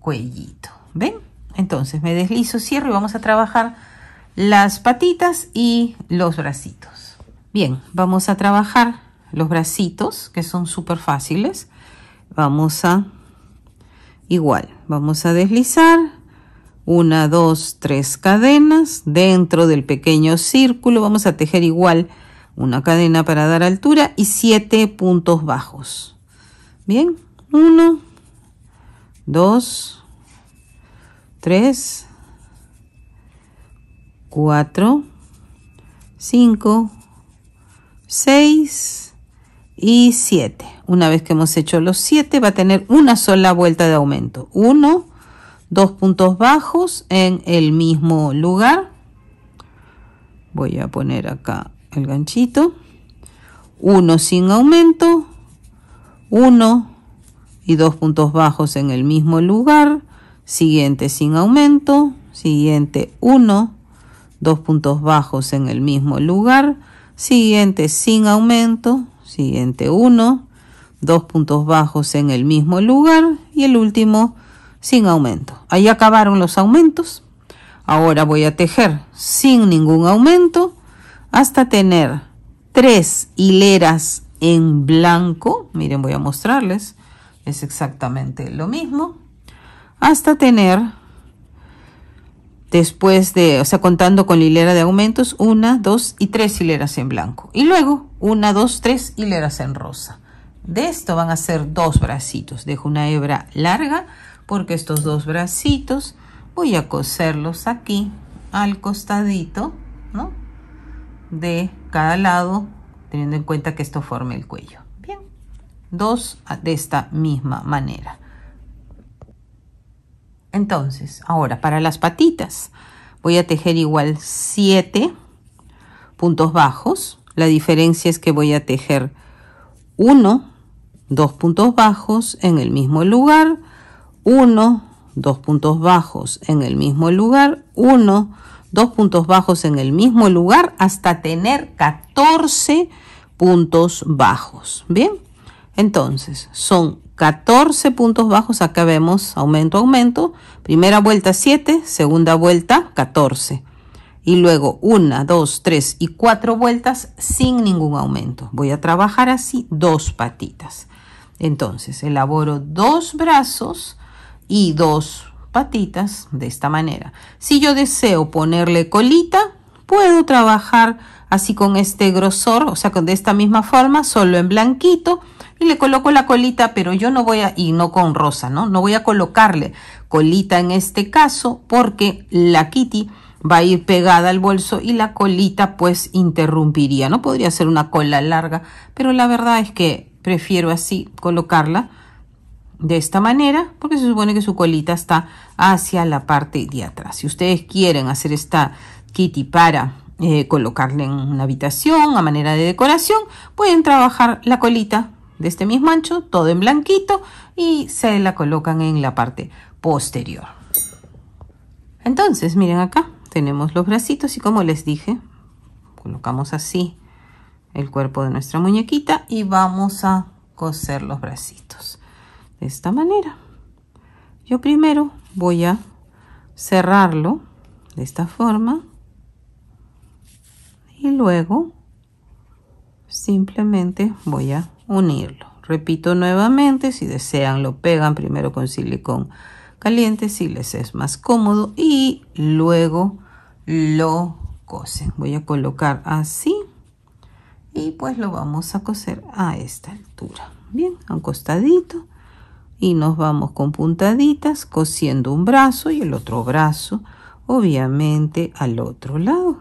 cuellito. ¿Ven? Entonces me deslizo, cierro y vamos a trabajar las patitas y los bracitos. Bien, vamos a trabajar los bracitos, que son súper fáciles. Vamos a, igual, vamos a deslizar. Una, dos, tres cadenas. Dentro del pequeño círculo vamos a tejer igual una cadena para dar altura y siete puntos bajos. Bien, uno, dos, tres, cuatro, cinco, seis y siete. Una vez que hemos hecho los siete, va a tener una sola vuelta de aumento. uno, dos puntos bajos en el mismo lugar. Voy a poner acá el ganchito. uno sin aumento, uno y dos puntos bajos en el mismo lugar. Siguiente sin aumento, siguiente uno, dos puntos bajos en el mismo lugar, siguiente sin aumento, siguiente uno, dos puntos bajos en el mismo lugar y el último sin aumento. Ahí acabaron los aumentos. Ahora voy a tejer sin ningún aumento hasta tener tres hileras en blanco. Miren, voy a mostrarles, es exactamente lo mismo. Hasta tener, después de, o sea, contando con la hilera de aumentos, una, dos y tres hileras en blanco. Y luego, una, dos, tres hileras en rosa. De esto van a ser dos bracitos. Dejo una hebra larga porque estos dos bracitos voy a coserlos aquí al costadito, ¿no? De cada lado, teniendo en cuenta que esto forme el cuello. Bien, dos de esta misma manera. Entonces, ahora para las patitas voy a tejer igual siete puntos bajos. La diferencia es que voy a tejer uno, dos puntos bajos en el mismo lugar, uno, dos puntos bajos en el mismo lugar, uno, dos puntos bajos en el mismo lugar, hasta tener catorce puntos bajos. Bien, entonces son catorce puntos bajos. Acá vemos aumento, aumento, primera vuelta siete, segunda vuelta catorce, y luego una, dos, tres y cuatro vueltas sin ningún aumento. Voy a trabajar así dos patitas. Entonces elaboro dos brazos y dos patitas de esta manera. Si yo deseo ponerle colita, puedo trabajar así con este grosor, o sea, con de esta misma forma, solo en blanquito, y le coloco la colita, pero yo no voy a, y no con rosa, ¿no? No voy a colocarle colita en este caso, porque la Kitty va a ir pegada al bolso y la colita pues interrumpiría, ¿no? Podría ser una cola larga, pero la verdad es que prefiero así colocarla de esta manera, porque se supone que su colita está hacia la parte de atrás. Si ustedes quieren hacer esta Kitty para eh, colocarla en una habitación a manera de decoración, pueden trabajar la colita de este mismo ancho, todo en blanquito, y se la colocan en la parte posterior. Entonces, miren acá, tenemos los bracitos y, como les dije, colocamos así el cuerpo de nuestra muñequita y vamos a coser los bracitos de esta manera. Yo primero voy a cerrarlo de esta forma y luego simplemente voy a unirlo. Repito nuevamente, si desean lo pegan primero con silicón caliente si les es más cómodo y luego lo cosen. Voy a colocar así y pues lo vamos a coser a esta altura, bien, a un costadito, y nos vamos con puntaditas cosiendo un brazo y el otro brazo, obviamente, al otro lado.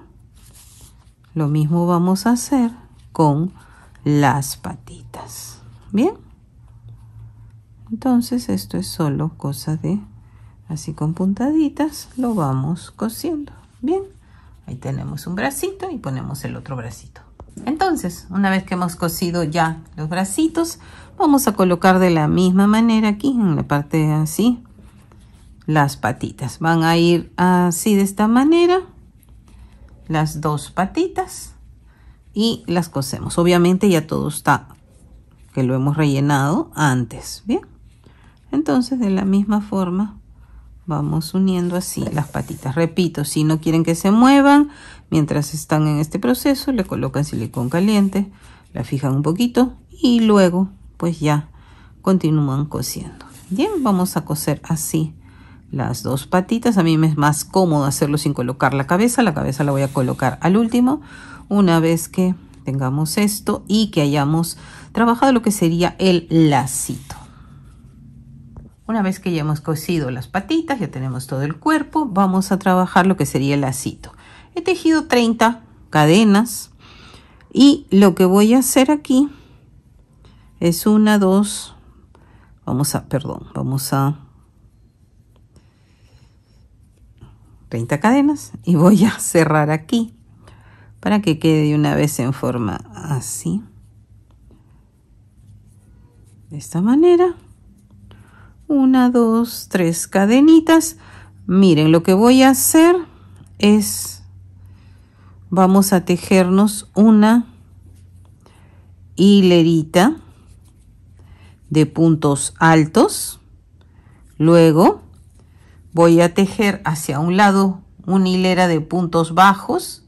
Lo mismo vamos a hacer con las patitas, bien. Entonces esto es solo cosa de así con puntaditas lo vamos cosiendo, bien. Ahí tenemos un bracito y ponemos el otro bracito. Entonces, una vez que hemos cosido ya los bracitos, vamos a colocar de la misma manera aquí en la parte así las patitas. Van a ir así de esta manera las dos patitas y las cosemos. Obviamente ya todo está, que lo hemos rellenado antes, bien. Entonces, de la misma forma, vamos uniendo así las patitas. Repito, si no quieren que se muevan mientras están en este proceso, le colocan silicón caliente, la fijan un poquito y luego, pues ya continúan cosiendo. Bien, vamos a coser así las dos patitas. A mí me es más cómodo hacerlo sin colocar la cabeza. La cabeza la voy a colocar al último, una vez que tengamos esto y que hayamos trabajado lo que sería el lacito. Una vez que ya hemos cosido las patitas, ya tenemos todo el cuerpo, vamos a trabajar lo que sería el lacito. He tejido treinta cadenas y lo que voy a hacer aquí es una, dos, vamos a, perdón, vamos a treinta cadenas y voy a cerrar aquí para que quede de una vez en forma así, de esta manera. Una, dos, tres cadenitas. Miren, lo que voy a hacer es, vamos a tejernos una hilerita de puntos altos. Luego voy a tejer hacia un lado una hilera de puntos bajos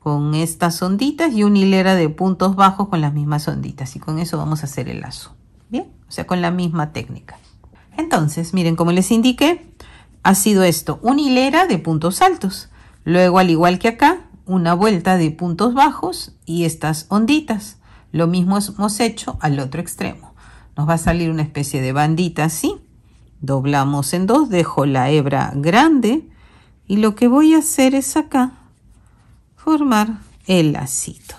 con estas onditas y una hilera de puntos bajos con las mismas onditas. Y con eso vamos a hacer el lazo. Bien, o sea, con la misma técnica. Entonces, miren, como les indiqué, ha sido esto, una hilera de puntos altos, luego, al igual que acá, una vuelta de puntos bajos y estas onditas. Lo mismo hemos hecho al otro extremo. Nos va a salir una especie de bandita así, doblamos en dos, dejo la hebra grande y lo que voy a hacer es acá formar el lacito.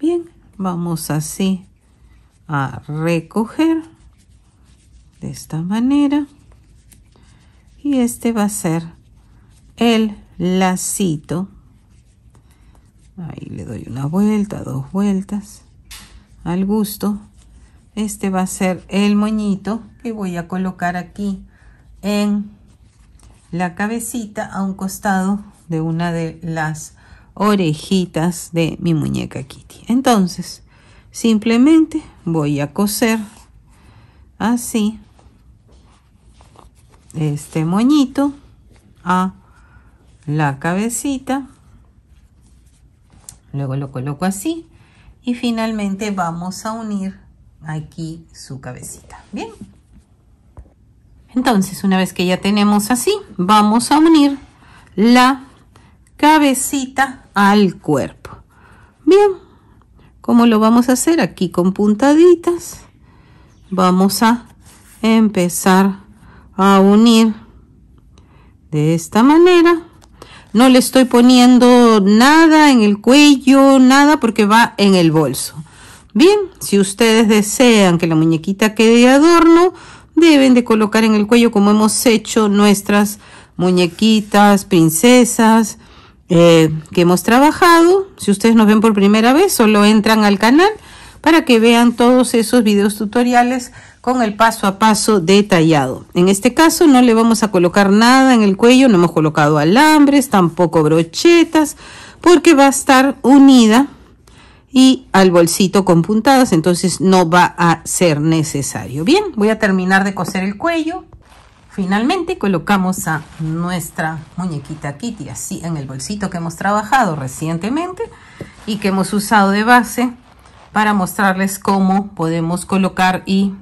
Bien, vamos así a recoger de esta manera y este va a ser el lacito. Ahí le doy una vuelta, dos vueltas al gusto. Este va a ser el moñito que voy a colocar aquí en la cabecita a un costado de una de las orejitas de mi muñeca Kitty. Entonces simplemente voy a coser así este moñito a la cabecita, luego lo coloco así y finalmente vamos a unir aquí su cabecita. Bien, entonces una vez que ya tenemos así, vamos a unir la cabecita al cuerpo. Bien, ¿cómo lo vamos a hacer? Aquí con puntaditas vamos a empezar a unir de esta manera. No le estoy poniendo nada en el cuello, nada, porque va en el bolso. Bien, si ustedes desean que la muñequita quede de adorno, deben de colocar en el cuello como hemos hecho nuestras muñequitas, princesas eh, que hemos trabajado. Si ustedes nos ven por primera vez, solo entran al canal para que vean todos esos videos tutoriales con el paso a paso detallado. En este caso no le vamos a colocar nada en el cuello, no hemos colocado alambres, tampoco brochetas, porque va a estar unida y al bolsito con puntadas, entonces no va a ser necesario. Bien, voy a terminar de coser el cuello. Finalmente colocamos a nuestra muñequita Kitty así en el bolsito que hemos trabajado recientemente y que hemos usado de base para mostrarles cómo podemos colocar y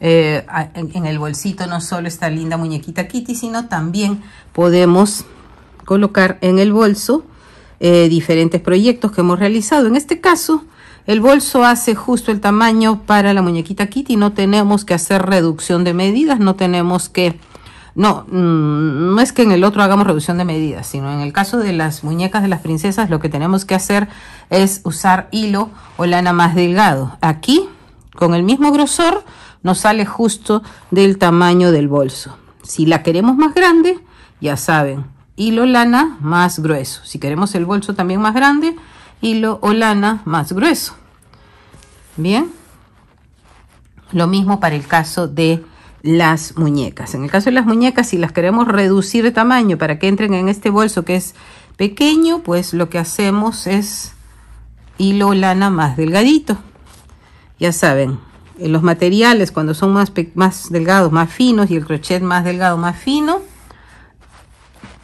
Eh, en el bolsito no solo está linda muñequita Kitty, sino también podemos colocar en el bolso eh, diferentes proyectos que hemos realizado. En este caso el bolso hace justo el tamaño para la muñequita Kitty, no tenemos que hacer reducción de medidas, no tenemos que no, no es que en el otro hagamos reducción de medidas, sino en el caso de las muñecas de las princesas lo que tenemos que hacer es usar hilo o lana más delgado. Aquí con el mismo grosor nos sale justo del tamaño del bolso. Si la queremos más grande, ya saben, hilo lana más grueso. Si queremos el bolso también más grande, hilo o lana más grueso. Bien, lo mismo para el caso de las muñecas. En el caso de las muñecas, si las queremos reducir de tamaño para que entren en este bolso que es pequeño, pues lo que hacemos es hilo lana más delgadito. Ya saben, los materiales cuando son más, más delgados, más finos, y el crochet más delgado, más fino,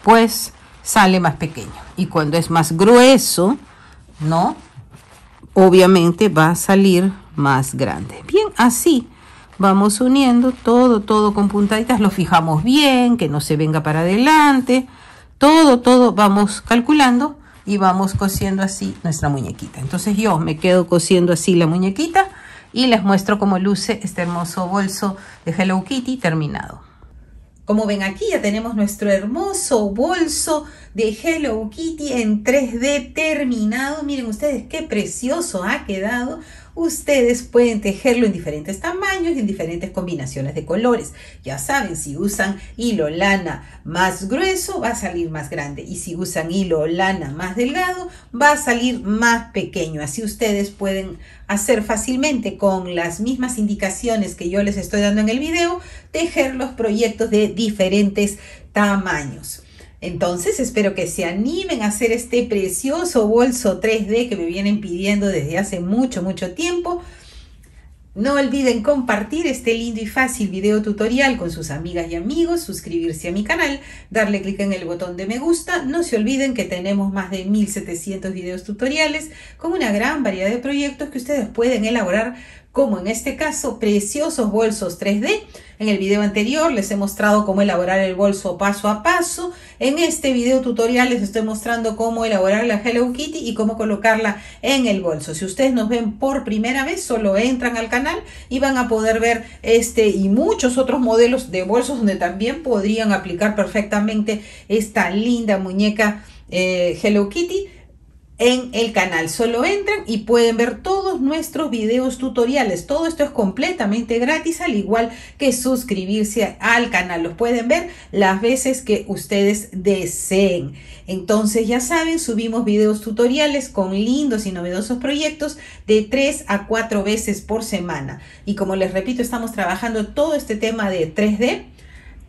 pues sale más pequeño. Y cuando es más grueso, ¿no?, obviamente va a salir más grande. Bien, así vamos uniendo todo, todo con puntaditas. Lo fijamos bien, que no se venga para adelante. Todo, todo vamos calculando y vamos cosiendo así nuestra muñequita. Entonces yo me quedo cosiendo así la muñequita y les muestro cómo luce este hermoso bolso de Hello Kitty terminado. Como ven, aquí ya tenemos nuestro hermoso bolso de Hello Kitty en tres D terminado. Miren ustedes qué precioso ha quedado. Ustedes pueden tejerlo en diferentes tamaños y en diferentes combinaciones de colores. Ya saben, si usan hilo lana más grueso va a salir más grande, y si usan hilo lana más delgado va a salir más pequeño. Así ustedes pueden hacer fácilmente, con las mismas indicaciones que yo les estoy dando en el video, tejer los proyectos de diferentes tamaños. Entonces espero que se animen a hacer este precioso bolso tres D que me vienen pidiendo desde hace mucho, mucho tiempo. No olviden compartir este lindo y fácil video tutorial con sus amigas y amigos, suscribirse a mi canal, darle clic en el botón de me gusta. No se olviden que tenemos más de mil setecientos videos tutoriales con una gran variedad de proyectos que ustedes pueden elaborar, como en este caso, preciosos bolsos tres D. En el video anterior les he mostrado cómo elaborar el bolso paso a paso. En este video tutorial les estoy mostrando cómo elaborar la Hello Kitty y cómo colocarla en el bolso. Si ustedes nos ven por primera vez, solo entran al canal y van a poder ver este y muchos otros modelos de bolsos donde también podrían aplicar perfectamente esta linda muñeca eh, Hello Kitty. En el canal solo entran y pueden ver todos nuestros videos tutoriales. Todo esto es completamente gratis, al igual que suscribirse al canal. Los pueden ver las veces que ustedes deseen. Entonces ya saben, subimos videos tutoriales con lindos y novedosos proyectos de tres a cuatro veces por semana. Y como les repito, estamos trabajando todo este tema de tres D.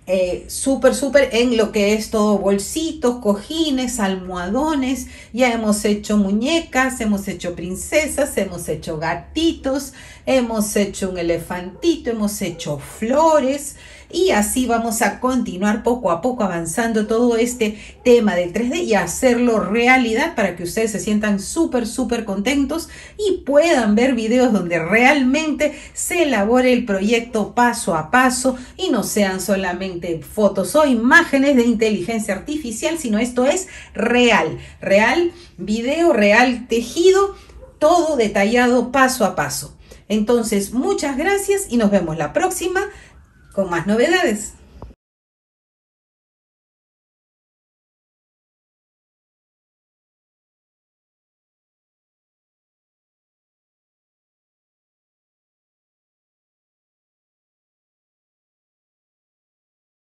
Eh, súper súper en lo que es todo bolsitos, cojines, almohadones. Ya hemos hecho muñecas, hemos hecho princesas, hemos hecho gatitos, hemos hecho un elefantito, hemos hecho flores, y así vamos a continuar poco a poco avanzando todo este tema del tres D y hacerlo realidad para que ustedes se sientan súper súper contentos y puedan ver videos donde realmente se elabore el proyecto paso a paso y no sean solamente fotos o imágenes de inteligencia artificial, sino esto es real, real video, real tejido, todo detallado paso a paso. Entonces, muchas gracias y nos vemos la próxima con más novedades.